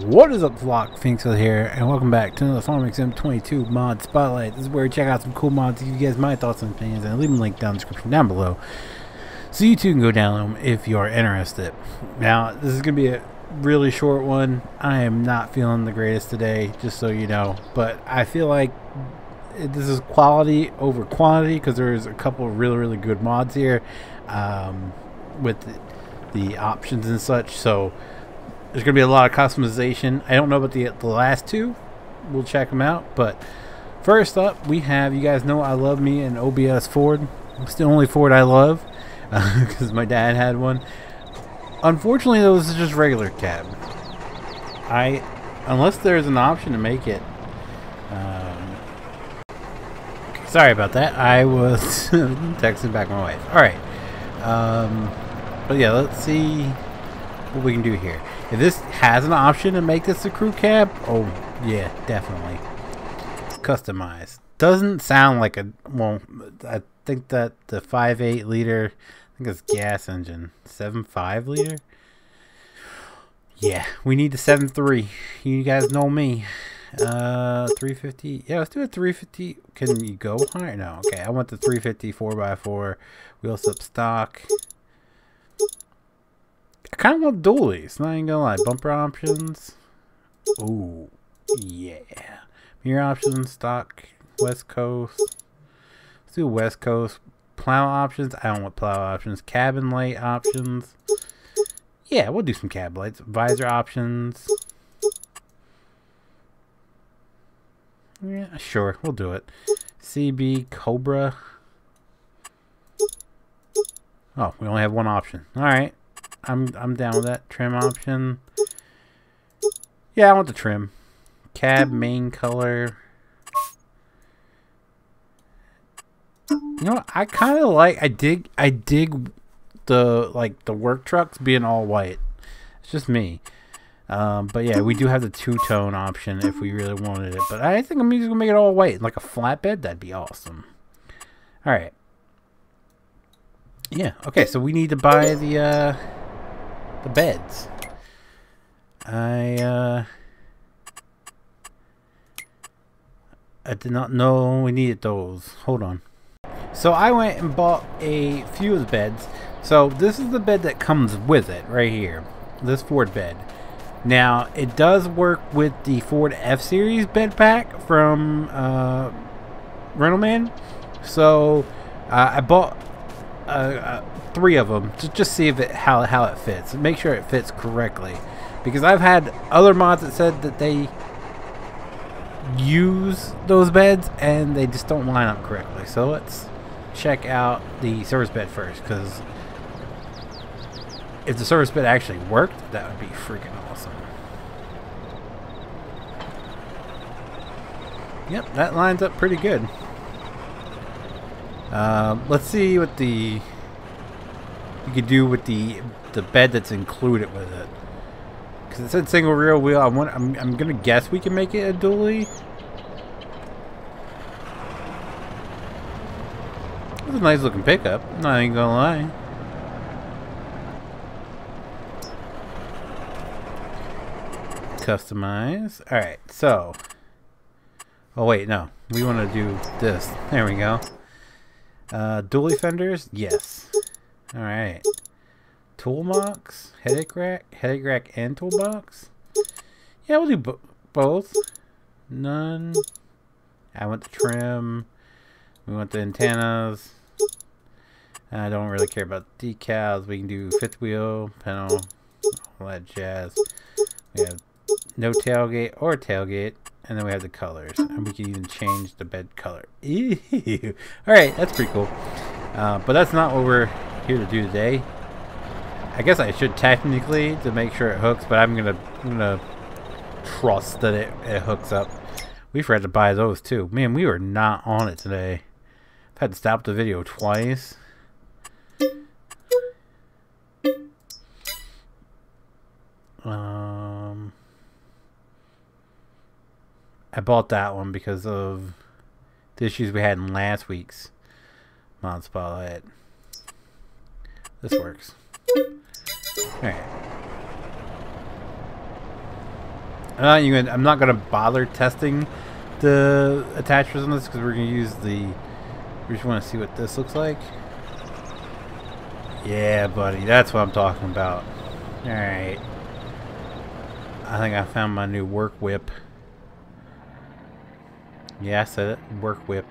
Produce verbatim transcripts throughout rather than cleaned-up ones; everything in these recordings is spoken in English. What is up, vlog? Feenix Feather here, and welcome back to another Farming Sim twenty-two mod spotlight. This is where we check out some cool mods, give you guys my thoughts and opinions, and I'll leave them linked down in the description down below, so you too can go download them if you are interested. Now, this is going to be a really short one. I am not feeling the greatest today, just so you know, but I feel like this is quality over quantity because there's a couple of really, really good mods here um, with the, the options and such, so there's going to be a lot of customization. I don't know about the, the last two. We'll check them out. But first up, we have, you guys know I love me an O B S Ford. It's the only Ford I love because uh, my dad had one. Unfortunately, though, this is just regular cab. I, unless there's an option to make it. Um, sorry about that. I was texting back my wife. All right. Um, but yeah, let's see what we can do here. If this has an option to make this a crew cab, oh yeah, definitely customize. Doesn't sound like a, well, I think that the five point eight liter, I think it's gas engine, seven point five liter. Yeah, we need the seven point three. You guys know me. uh three fifty. Yeah, let's do a three fifty. Can you go higher? No. Okay, I want the three fifty four by four wheel sub stock. I kind of want dualies, not even gonna lie. Bumper options. Oh, yeah. Mirror options, stock, West Coast. Let's do West Coast. Plow options. I don't want plow options. Cabin light options. Yeah, we'll do some cab lights. Visor options. Yeah, sure. We'll do it. C B, Cobra. Oh, we only have one option. Alright. I'm I'm down with that. Trim option. Yeah, I want the trim. Cab main color. You know what? I kind of like. I dig. I dig the like the work trucks being all white. It's just me. Um, but yeah, we do have the two tone option if we really wanted it. But I think I'm just gonna make it all white, like a flatbed. That'd be awesome. All right. Yeah. Okay. So we need to buy the. Uh, The beds. I uh, I did not know we needed those. Hold on. So I went and bought a few of the beds. So this is the bed that comes with it right here. This Ford bed. Now it does work with the Ford F-Series bed pack from uh, Rental Man. So uh, I bought Uh, uh, three of them to just see if it how how it fits. Make sure it fits correctly, because I've had other mods that said that they use those beds and they just don't line up correctly. So let's check out the service bed first, because if the service bed actually worked, that would be freaking awesome. Yep, that lines up pretty good. Um, let's see what the you could do with the the bed that's included with it, because it said single rear wheel. I want. I'm I'm gonna guess we can make it a dually. It's a nice looking pickup. I'm not even gonna lie. Customize. All right. So. Oh wait, no. We want to do this. There we go. Uh, dually fenders, yes. All right. Toolbox, headache rack, headache rack, and toolbox. Yeah, we'll do bo both. None. I want the trim. We want the antennas. I don't really care about decals. We can do fifth wheel, panel, all that jazz. We have no tailgate or tailgate. And then we have the colors, and we can even change the bed color. Ew. All right, that's pretty cool. Uh, but that's not what we're here to do today. I guess I should technically to make sure it hooks, but I'm gonna I'm gonna trust that it, it hooks up. We forgot to buy those too. Man, we were not on it today. I've had to stop the video twice. Um. I bought that one because of the issues we had in last week's mod spotlight. This works. Alright. I'm not even, I'm not going to bother testing the attachments on this because we're going to use the, we just want to see what this looks like. Yeah, buddy, that's what I'm talking about. Alright. I think I found my new work whip. Yeah, I said it. Work whip.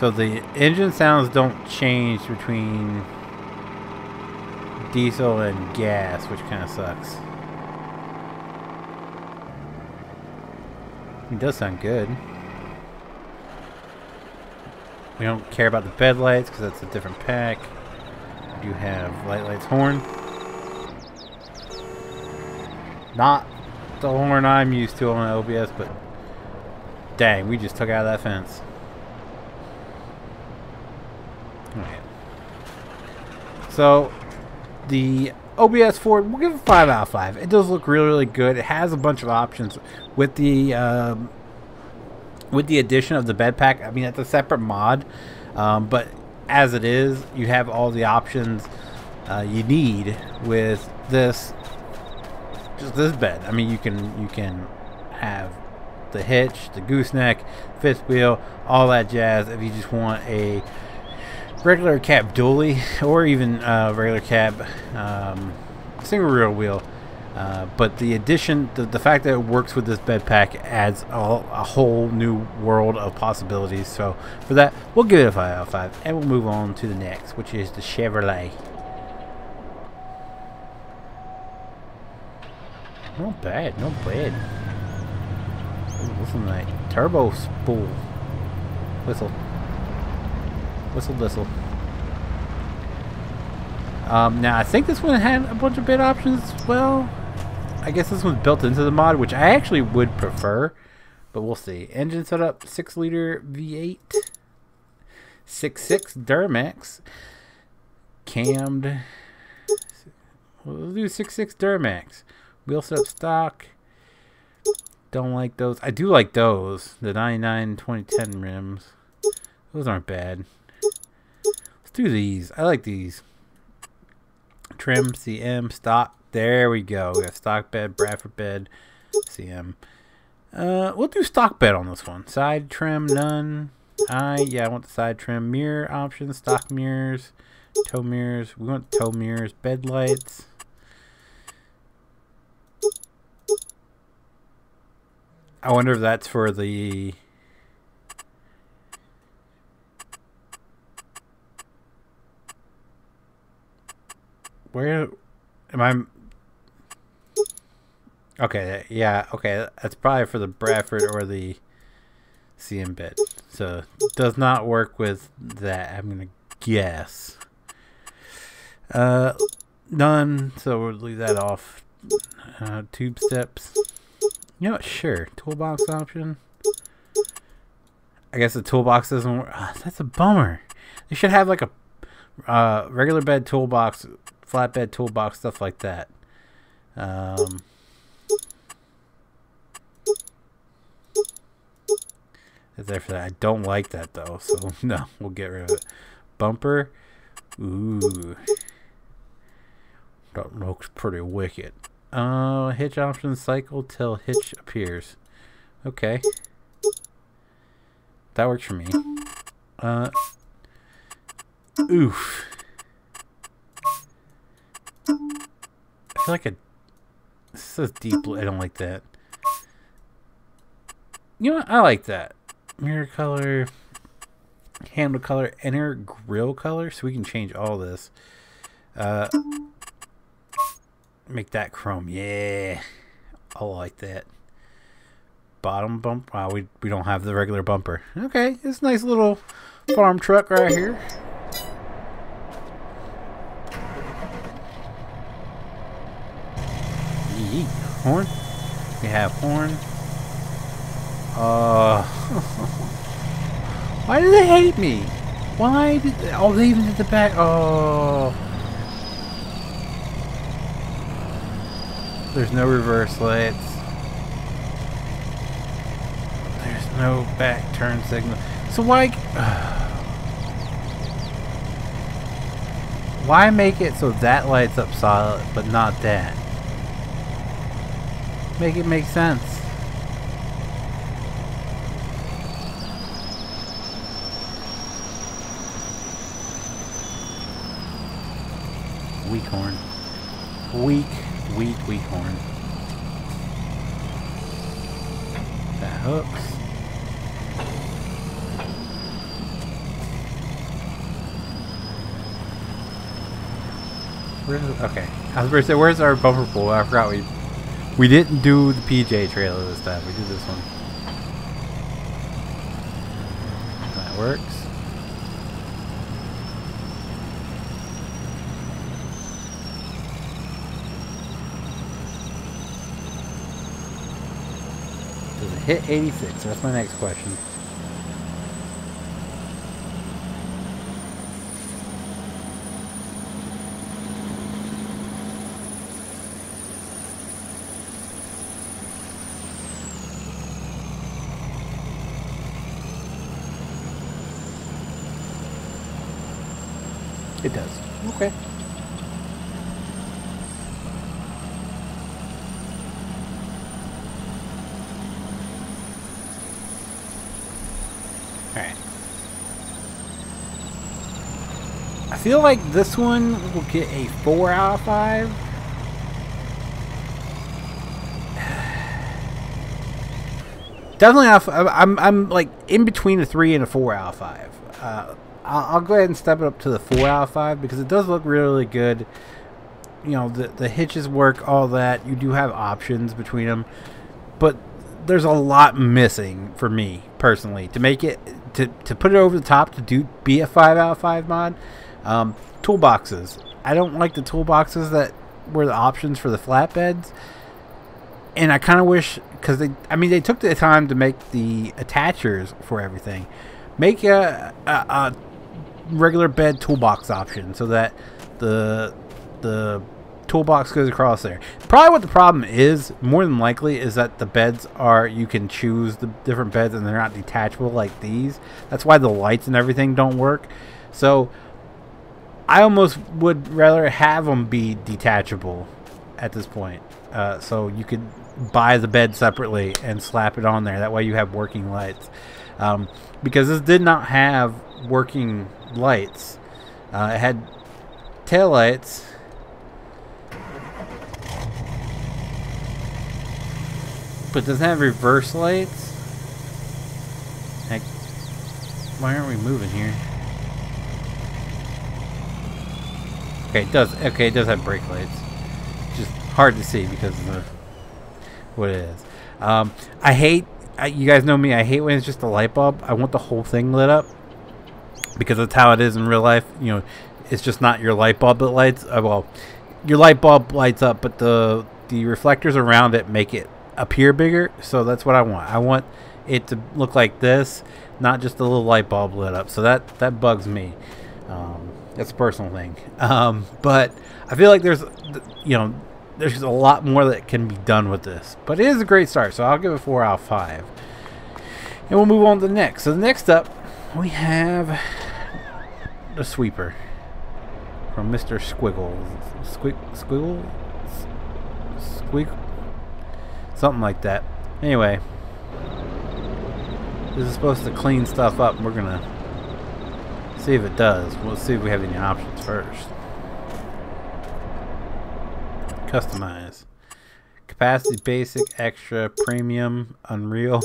So the engine sounds don't change between diesel and gas, which kind of sucks. It does sound good. We don't care about the bed lights because that's a different pack. We do have light lights horn. Not the horn I'm used to on O B S, but dang, we just took out that fence. Alright. So the O B S Ford, we'll give it five out of five. It does look really, really good. It has a bunch of options with the um, with the addition of the bed pack. I mean, that's a separate mod, um, but as it is, you have all the options uh, you need with this, just this bed. I mean, you can you can have the hitch, the gooseneck, fifth wheel, all that jazz. If you just want a regular cab dually, or even uh, regular cab um, single rear wheel. Uh, but the addition, the, the fact that it works with this bed pack adds a, a whole new world of possibilities. So for that, we'll give it a five out of five, and we'll move on to the next, which is the Chevrolet. Not bad, not bad. Ooh, listen to that turbo spool. Whistle. Whistle, whistle. Um, now, I think this one had a bunch of bid options as well. I guess this one's built into the mod, which I actually would prefer, but we'll see. Engine setup, six liter V eight, six point six Duramax, cammed. We'll do six point six Duramax. Wheel setup stock. Don't like those. I do like those. The ninety-nine twenty ten rims. Those aren't bad. Let's do these. I like these. Trim, C M, stock. There we go. We got stock bed, Bradford bed, C M. Uh, we'll do stock bed on this one. Side trim, none. I, yeah, I want the side trim. Mirror options, stock mirrors, tow mirrors. We want tow mirrors, bed lights. I wonder if that's for the... Where am I? Okay, yeah, okay. That's probably for the Bradford or the C M bed. So it does not work with that, I'm gonna guess. Uh, none. So we'll leave that off. Uh, tube steps. You know what? Sure. Toolbox option. I guess the toolbox doesn't work. Oh, that's a bummer. They should have like a uh, regular bed toolbox. Flatbed toolbox, stuff like that. Um, it's there for that. I don't like that though, so no, we'll get rid of it. Bumper, ooh, that looks pretty wicked. Uh, hitch options, cycle till hitch appears. Okay, that works for me. Uh, oof. I feel like a, this says deep. I don't like that. You know what? I like that. Mirror color, handle color, inner grill color. So we can change all this. Uh, make that chrome. Yeah, I like that. Bottom bump. Wow, we we don't have the regular bumper. Okay, it's a nice little farm truck right here. Horn. We have horn. Uh, why do they hate me? Why did they, oh, they even did the back. Oh, there's no reverse lights. There's no back turn signal. So why? Uh, Why make it so that lights up solid, but not that? Make it make sense. Weak horn. Weak, weak, weak horn. That hooks. Where's, okay, I was going to say, where's our bumper pool? I forgot we we didn't do the P J trailer this time. We did this one. That works. Does it hit eighty-six? That's my next question. It does. Okay. Alright. I feel like this one will get a four out of five. Definitely not, I'm, I'm like in between a three and a four out of five. Uh, I'll go ahead and step it up to the four out of five because it does look really good. You know, the, the hitches work, all that. You do have options between them. But there's a lot missing for me, personally. To make it, to, to put it over the top, to do be a five out of five mod. Um, toolboxes. I don't like the toolboxes that were the options for the flatbeds. And I kind of wish, because they, I mean, they took the time to make the attachers for everything. Make a... a, a regular bed toolbox option so that the the toolbox goes across there. Probably what the problem is, more than likely, is that the beds are, you can choose the different beds and they're not detachable like these. That's why the lights and everything don't work. So I almost would rather have them be detachable at this point. Uh, so you could buy the bed separately and slap it on there. That way you have working lights. Um, because this did not have working lights. Uh, it had tail lights. But does it have reverse lights? Heck, why aren't we moving here? Okay, it does okay, it does have brake lights. Just hard to see because of the, what it is. Um, I hate I, you guys know me, I hate when it's just a light bulb. I want the whole thing lit up. Because that's how it is in real life. You know, it's just not your light bulb that lights. Uh, well, your light bulb lights up, but the the reflectors around it make it appear bigger. So that's what I want. I want it to look like this, not just a little light bulb lit up. So that that bugs me. Um, that's a personal thing. Um, but I feel like there's, you know, there's just a lot more that can be done with this. But it is a great start. So I'll give it four out of five, and we'll move on to the next. So the next up, we have the sweeper from Mister Squiggles. Squig Squiggle? Squig? Something like that. Anyway, this is supposed to clean stuff up. We're gonna see if it does. We'll see if we have any options first. Customize. Capacity basic, extra, premium, unreal.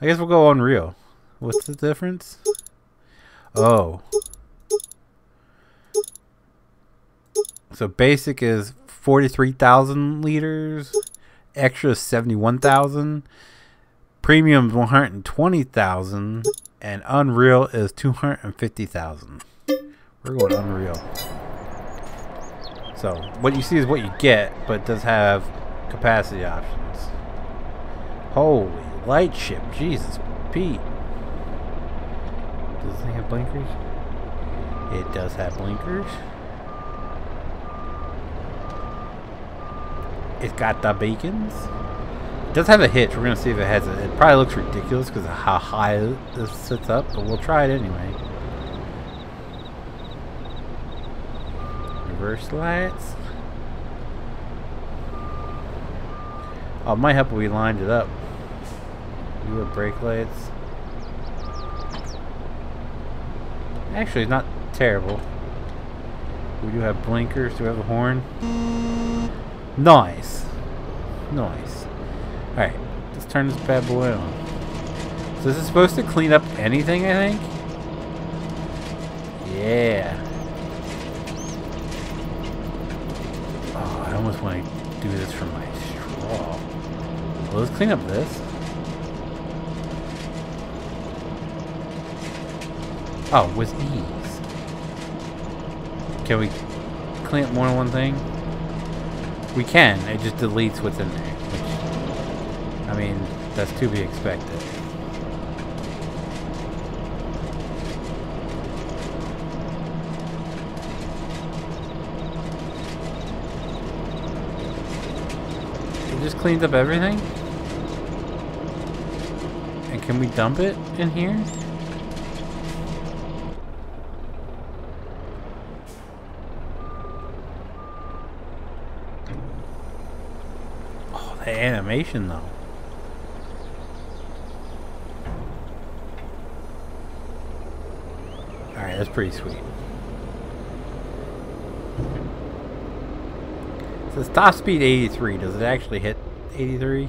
I guess we'll go unreal. What's the difference? Oh. So basic is forty-three thousand liters. Extra seventy-one thousand. Premium is one hundred twenty thousand. And unreal is two hundred fifty thousand. We're going unreal. So what you see is what you get, but it does have capacity options. Holy light ship. Jesus, Pete. Does this thing have blinkers? It does have blinkers. It's got the beacons. It does have a hitch. We're going to see if it has it. It probably looks ridiculous because of how high this sits up, but we'll try it anyway. reverse lights. Oh, it might help if we lined it up. You have brake lights. Actually, it's not terrible. We do have blinkers. Do we have a horn? Nice. Nice. Alright, let's turn this bad boy on. So this is supposed to clean up anything, I think? Yeah. Oh, I almost want to do this from my straw. Well, let's clean up this. Oh, with ease. Can we clean up more than one thing? We can, it just deletes what's in there. Which, I mean, that's to be expected. It just cleans up everything? And can we dump it in here? Animation though. Alright, that's pretty sweet. It says top speed eighty-three. Does it actually hit eighty-three?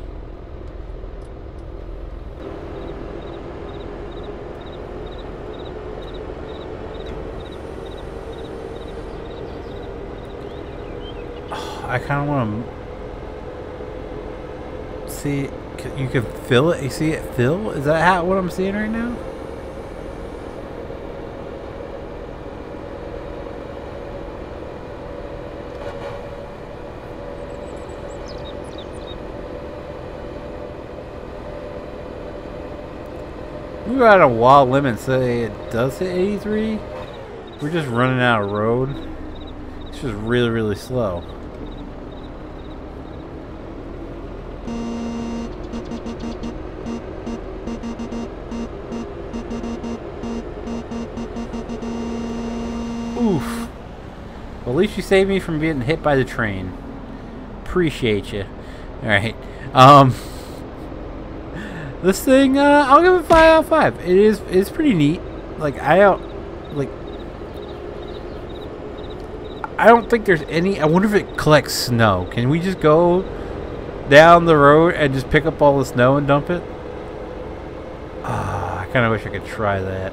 Oh, I kind of want to. See, you can fill it. You see it fill? Is that how, what I'm seeing right now? We were at a wild limit, say it does hit eighty-three. We're just running out of road. It's just really, really slow. Oof. Well, at least you saved me from being hit by the train. Appreciate you. Alright. Um, this thing, uh, I'll give it five out of five. It is, it's pretty neat. Like, I don't, like, I don't think there's any, I wonder if it collects snow. Can we just go down the road and just pick up all the snow and dump it? Ah, I kind of wish I could try that.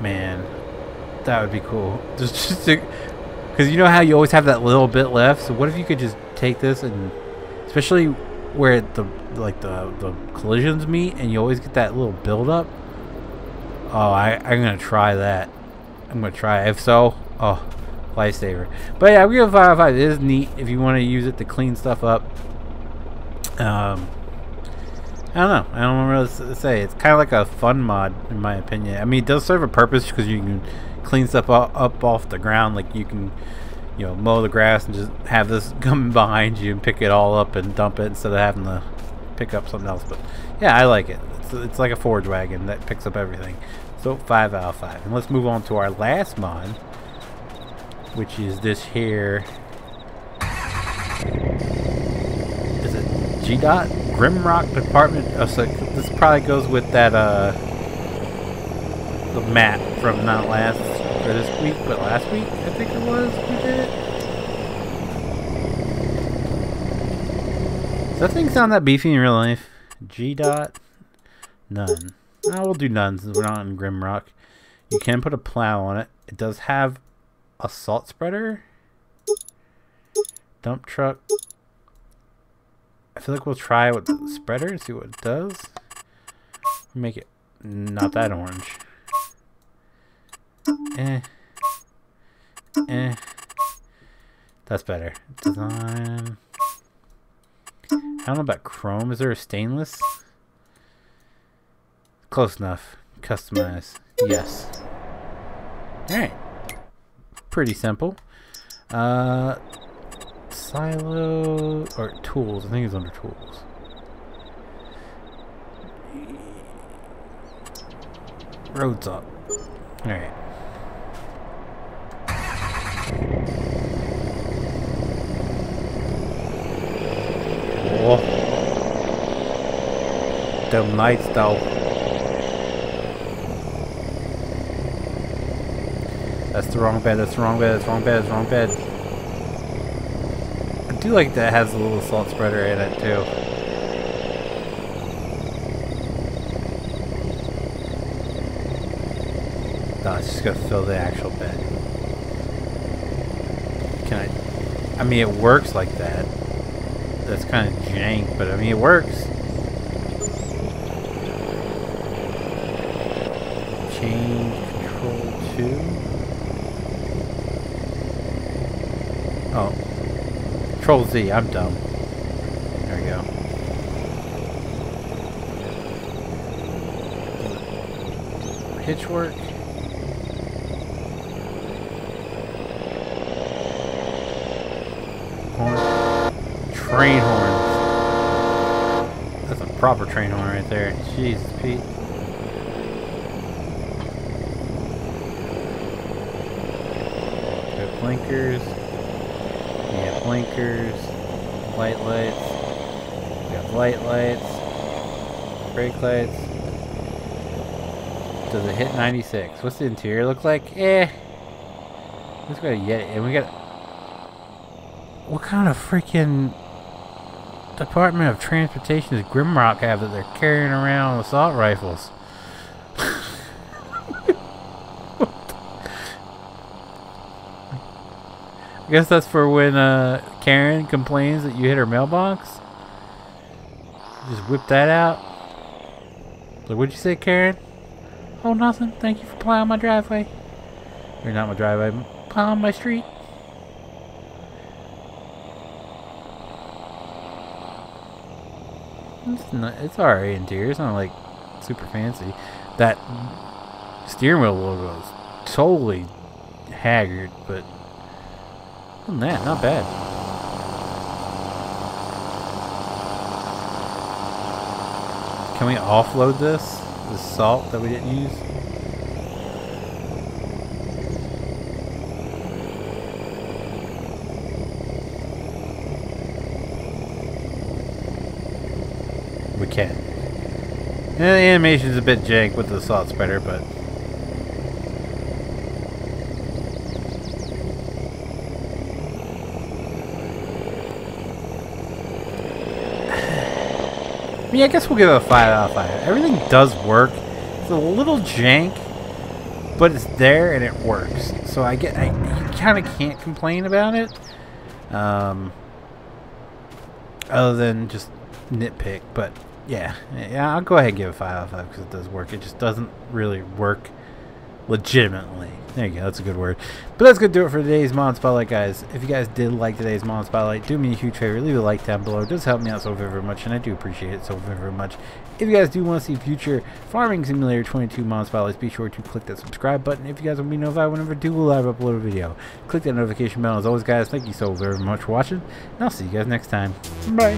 Man, that would be cool. Just, because you know how you always have that little bit left. So what if you could just take this and, especially where the like the the collisions meet, and you always get that little buildup. Oh, I I'm gonna try that. I'm gonna try it. If so, oh, lifesaver. But yeah, we have five out of five. It is neat if you want to use it to clean stuff up. Um. I don't know. I don't really say. It's kind of like a fun mod, in my opinion. I mean, it does serve a purpose because you can clean stuff up off the ground. Like you can, you know, mow the grass and just have this come behind you and pick it all up and dump it instead of having to pick up something else. But yeah, I like it. It's, it's like a forage wagon that picks up everything. So five out of five. And let's move on to our last mod, which is this here. Is it G DOT? Grimrock Department. Oh, so this probably goes with that uh, the map from not last or this week, but last week I think it was we did it. Does that thing sound that beefy in real life? G DOT, none. No, we'll do none since we're not on Grimrock. You can put a plow on it. It does have a salt spreader, dump truck. I feel like we'll try with the spreader and see what it does. Make it not that orange. Eh. Eh. That's better. Design. I don't know about chrome. Is there a stainless? Close enough. Customize. Yes. Alright. Pretty simple. Uh... Silo or tools, I think it's under tools. Roads up. All right. Oh. Them nights though. That's the wrong bed, that's the wrong bed, that's the wrong bed, that's the wrong bed. I do like that it has a little salt spreader in it too. No, it's just gonna fill the actual bed. Can I? I mean, it works like that. That's kind of jank, but I mean, it works. Change control two. Oh, control Z. I'm dumb. There we go. Hitch work. Train horns. That's a proper train horn right there. Jeez, Pete. Got blinkers. We have blinkers. Light lights. We have light lights. Brake lights. Does it hit ninety-six? What's the interior look like? Eh. Let's go get it. And we got. What kind of freaking Department of Transportation does Grimrock have that they're carrying around assault rifles? I guess that's for when uh, Karen complains that you hit her mailbox. Just whip that out. Like, what'd you say, Karen? Oh, nothing. Thank you for plowing my driveway. Or not my driveway, plowing my street. It's, it's alright interior. It's not like super fancy. That steering wheel logo is totally haggard, but other than that, not bad. Can we offload this? The salt that we didn't use? We can. And the animation is a bit jank with the salt spreader, but I mean, I guess we'll give it a five out of five. Everything does work. It's a little jank, but it's there and it works. So I get, I kind of can't complain about it, um, other than just nitpick, but. Yeah, yeah, I'll go ahead and give it a five out of five because it does work. It just doesn't really work legitimately. There you go, that's a good word. But that's going to do it for today's Mod Spotlight, guys. If you guys did like today's Mod Spotlight, do me a huge favor. Leave a like down below. It does help me out so very, very much, and I do appreciate it so very, very much. If you guys do want to see future Farming Simulator twenty-two Mod Spotlights, be sure to click that subscribe button. If you guys want to be notified whenever I do a live upload a video, click that notification bell. As always, guys, thank you so very much for watching, and I'll see you guys next time. Bye.